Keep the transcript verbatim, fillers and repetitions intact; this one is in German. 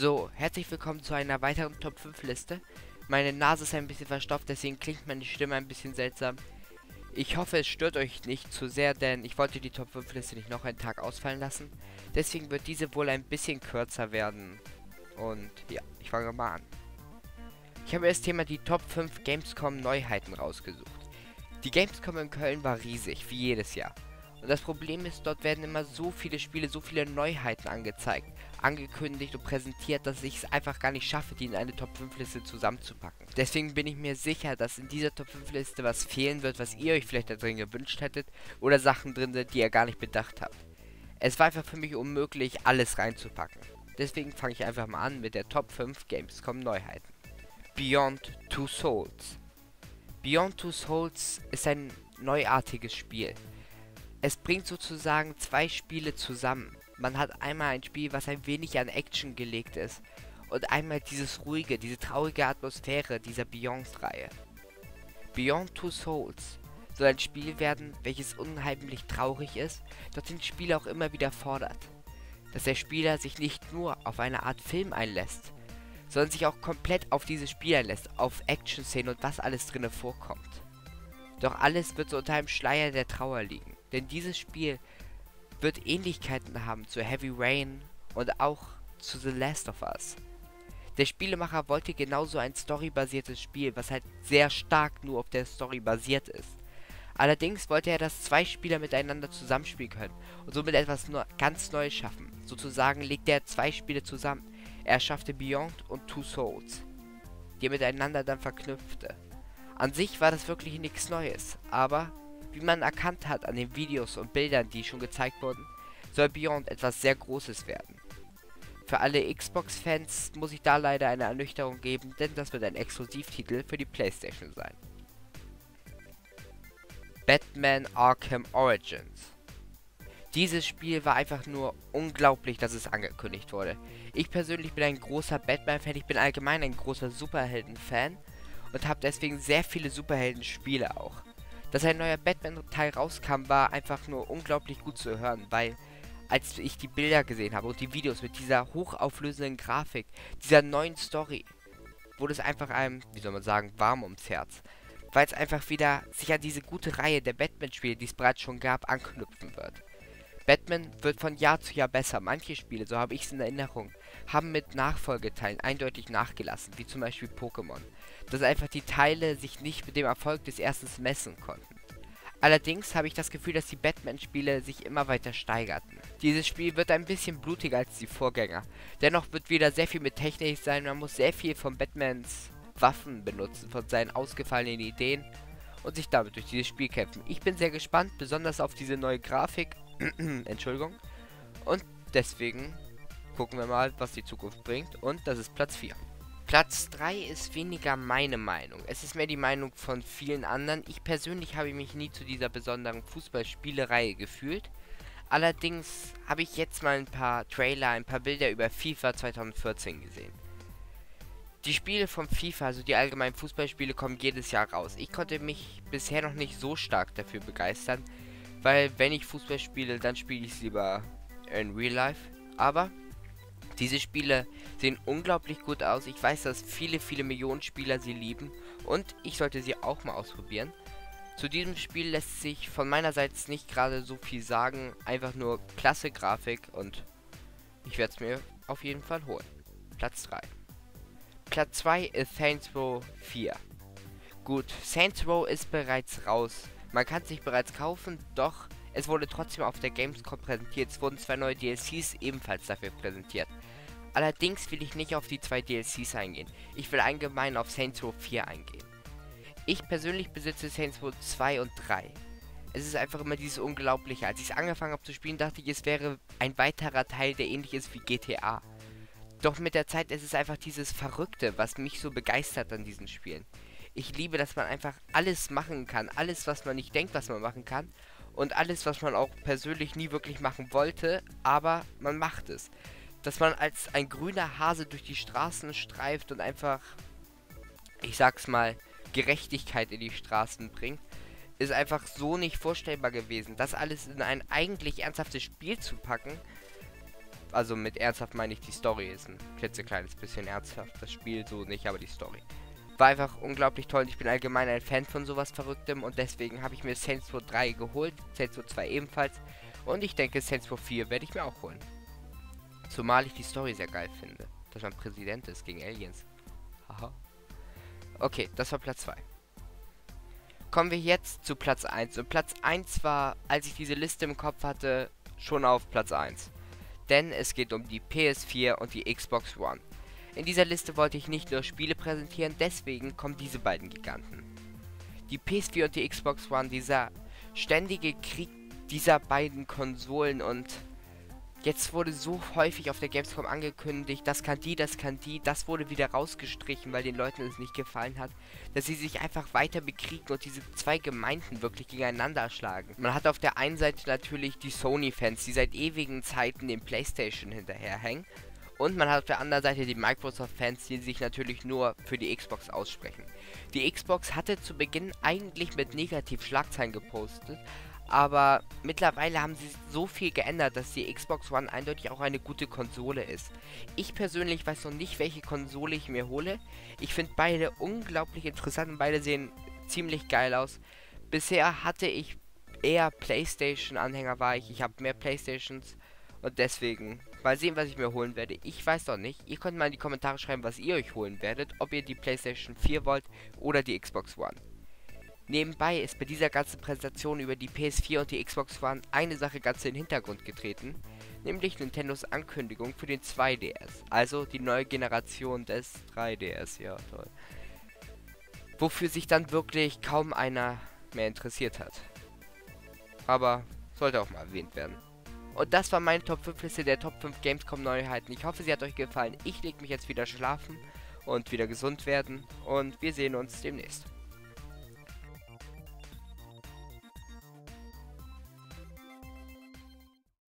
So, herzlich willkommen zu einer weiteren Top fünf Liste. Meine Nase ist ein bisschen verstopft, deswegen klingt meine Stimme ein bisschen seltsam. Ich hoffe, es stört euch nicht zu sehr, denn ich wollte die Top fünf Liste nicht noch einen Tag ausfallen lassen. Deswegen wird diese wohl ein bisschen kürzer werden. Und ja, ich fange mal an. Ich habe mir das Thema die Top fünf Gamescom Neuheiten rausgesucht. Die Gamescom in Köln war riesig, wie jedes Jahr. Und das Problem ist, dort werden immer so viele Spiele, so viele Neuheiten angezeigt, angekündigt und präsentiert, dass ich es einfach gar nicht schaffe, die in eine Top fünf Liste zusammenzupacken. Deswegen bin ich mir sicher, dass in dieser Top fünf Liste was fehlen wird, was ihr euch vielleicht da drin gewünscht hättet oder Sachen drin sind, die ihr gar nicht bedacht habt. Es war einfach für mich unmöglich, alles reinzupacken. Deswegen fange ich einfach mal an mit der Top fünf Gamescom Neuheiten. Beyond Two Souls. Beyond Two Souls ist ein neuartiges Spiel. Es bringt sozusagen zwei Spiele zusammen. Man hat einmal ein Spiel, was ein wenig an Action gelegt ist, und einmal dieses ruhige, diese traurige Atmosphäre dieser Beyond-Reihe. Beyond Two Souls soll ein Spiel werden, welches unheimlich traurig ist, doch den Spieler auch immer wieder fordert, dass der Spieler sich nicht nur auf eine Art Film einlässt, sondern sich auch komplett auf dieses Spiel einlässt, auf Action-Szenen und was alles drinne vorkommt. Doch alles wird so unter einem Schleier der Trauer liegen. Denn dieses Spiel wird Ähnlichkeiten haben zu Heavy Rain und auch zu The Last of Us. Der Spielemacher wollte genauso ein storybasiertes Spiel, was halt sehr stark nur auf der Story basiert ist. Allerdings wollte er, dass zwei Spieler miteinander zusammenspielen können und somit etwas nur ganz Neues schaffen. Sozusagen legte er zwei Spiele zusammen. Er schaffte Beyond und Two Souls, die er miteinander dann verknüpfte. An sich war das wirklich nichts Neues, aber wie man erkannt hat an den Videos und Bildern, die schon gezeigt wurden, soll Beyond etwas sehr Großes werden. Für alle Xbox-Fans muss ich da leider eine Ernüchterung geben, denn das wird ein Exklusivtitel für die PlayStation sein. Batman Arkham Origins. Dieses Spiel war einfach nur unglaublich, dass es angekündigt wurde. Ich persönlich bin ein großer Batman-Fan, ich bin allgemein ein großer Superhelden-Fan und habe deswegen sehr viele Superhelden-Spiele auch. Dass ein neuer Batman-Teil rauskam, war einfach nur unglaublich gut zu hören, weil als ich die Bilder gesehen habe und die Videos mit dieser hochauflösenden Grafik, dieser neuen Story, wurde es einfach einem, wie soll man sagen, warm ums Herz, weil es einfach wieder sich an diese gute Reihe der Batman-Spiele, die es bereits schon gab, anknüpfen wird. Batman wird von Jahr zu Jahr besser. Manche Spiele, so habe ich es in Erinnerung, haben mit Nachfolgeteilen eindeutig nachgelassen, wie zum Beispiel Pokémon, dass einfach die Teile sich nicht mit dem Erfolg des ersten messen konnten. Allerdings habe ich das Gefühl, dass die Batman-Spiele sich immer weiter steigerten. Dieses Spiel wird ein bisschen blutiger als die Vorgänger. Dennoch wird wieder sehr viel mit Technik sein, man muss sehr viel von Batmans Waffen benutzen, von seinen ausgefallenen Ideen und sich damit durch dieses Spiel kämpfen. Ich bin sehr gespannt, besonders auf diese neue Grafik. Entschuldigung. Und deswegen gucken wir mal, was die Zukunft bringt. Und das ist Platz vier. Platz drei ist weniger meine Meinung. Es ist mehr die Meinung von vielen anderen. Ich persönlich habe mich nie zu dieser besonderen Fußballspielerei gefühlt. Allerdings habe ich jetzt mal ein paar Trailer, ein paar Bilder über FIFA zwanzig vierzehn gesehen. Die Spiele von FIFA, also die allgemeinen Fußballspiele, kommen jedes Jahr raus. Ich konnte mich bisher noch nicht so stark dafür begeistern, weil wenn ich Fußball spiele, dann spiele ich es lieber in Real Life. Aber diese Spiele sehen unglaublich gut aus. Ich weiß, dass viele, viele Millionen Spieler sie lieben. Und ich sollte sie auch mal ausprobieren. Zu diesem Spiel lässt sich von meiner Seite nicht gerade so viel sagen. Einfach nur klasse Grafik und ich werde es mir auf jeden Fall holen. Platz drei. Platz zwei ist Saints Row vier. Gut, Saints Row ist bereits raus. Man kann es sich bereits kaufen, doch es wurde trotzdem auf der Gamescom präsentiert. Es wurden zwei neue D L Cs ebenfalls dafür präsentiert. Allerdings will ich nicht auf die zwei D L Cs eingehen. Ich will allgemein auf Saints Row vier eingehen. Ich persönlich besitze Saints Row zwei und drei. Es ist einfach immer dieses Unglaubliche. Als ich es angefangen habe zu spielen, dachte ich, es wäre ein weiterer Teil, der ähnlich ist wie G T A. Doch mit der Zeit ist es einfach dieses Verrückte, was mich so begeistert an diesen Spielen. Ich liebe, dass man einfach alles machen kann, alles, was man nicht denkt, was man machen kann und alles, was man auch persönlich nie wirklich machen wollte, aber man macht es. Dass man als ein grüner Hase durch die Straßen streift und einfach, ich sag's mal, Gerechtigkeit in die Straßen bringt, ist einfach so nicht vorstellbar gewesen. Das alles in ein eigentlich ernsthaftes Spiel zu packen, also mit ernsthaft meine ich, die Story ist ein klitzekleines bisschen ernsthaft. Das Spiel so nicht, aber die Story war einfach unglaublich toll. Ich bin allgemein ein Fan von sowas Verrücktem und deswegen habe ich mir Saints Row drei geholt, Saints Row zwei ebenfalls und ich denke Saints Row vier werde ich mir auch holen. Zumal ich die Story sehr geil finde, dass man Präsident ist gegen Aliens. Haha. Okay, das war Platz zwei. Kommen wir jetzt zu Platz eins. Und Platz eins war, als ich diese Liste im Kopf hatte, schon auf Platz eins. Denn es geht um die P S vier und die Xbox One. In dieser Liste wollte ich nicht nur Spiele präsentieren, deswegen kommen diese beiden Giganten. Die P S vier und die Xbox One, dieser ständige Krieg dieser beiden Konsolen und jetzt wurde so häufig auf der Gamescom angekündigt, das kann die, das kann die, das wurde wieder rausgestrichen, weil den Leuten es nicht gefallen hat, dass sie sich einfach weiter bekriegen und diese zwei Gemeinden wirklich gegeneinander schlagen. Man hat auf der einen Seite natürlich die Sony-Fans, die seit ewigen Zeiten dem PlayStation hinterherhängen, und man hat auf der anderen Seite die Microsoft-Fans, die sich natürlich nur für die Xbox aussprechen. Die Xbox hatte zu Beginn eigentlich mit Negativ-Schlagzeilen gepostet, aber mittlerweile haben sie so viel geändert, dass die Xbox One eindeutig auch eine gute Konsole ist. Ich persönlich weiß noch nicht, welche Konsole ich mir hole. Ich finde beide unglaublich interessant und beide sehen ziemlich geil aus. Bisher hatte ich eher PlayStation-Anhänger war ich. Ich habe mehr PlayStations und deswegen mal sehen, was ich mir holen werde. Ich weiß noch nicht. Ihr könnt mal in die Kommentare schreiben, was ihr euch holen werdet. Ob ihr die PlayStation vier wollt oder die Xbox One. Nebenbei ist bei dieser ganzen Präsentation über die P S vier und die Xbox One eine Sache ganz in den Hintergrund getreten, nämlich Nintendos Ankündigung für den zwei D S, also die neue Generation des drei D S, ja toll. Wofür sich dann wirklich kaum einer mehr interessiert hat. Aber sollte auch mal erwähnt werden. Und das war meine Top fünf Liste der Top fünf Gamescom Neuheiten. Ich hoffe, sie hat euch gefallen. Ich leg mich jetzt wieder schlafen und wieder gesund werden und wir sehen uns demnächst.